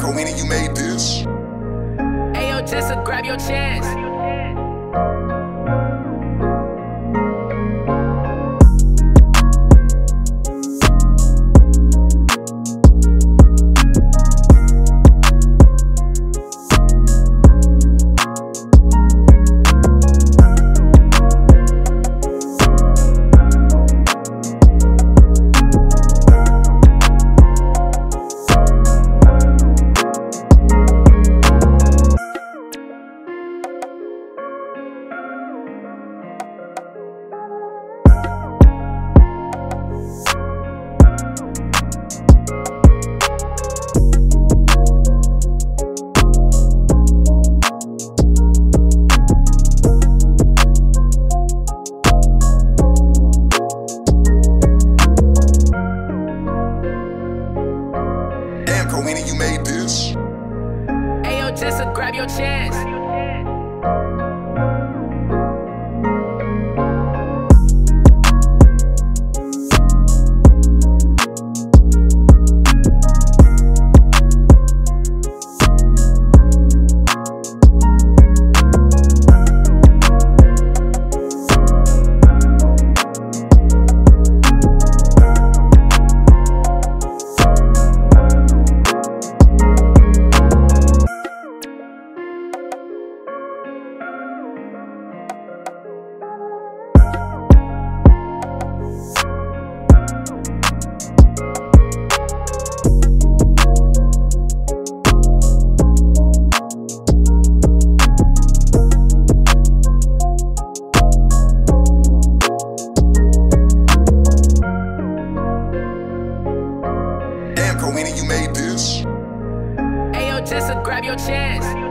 like Koena, you made this. Ayo, Jessa, grab your chance. Koena, you made this. Ayo, Jessa, grab your chance. Koena, you made this. Ayo, Jessa, grab your chance.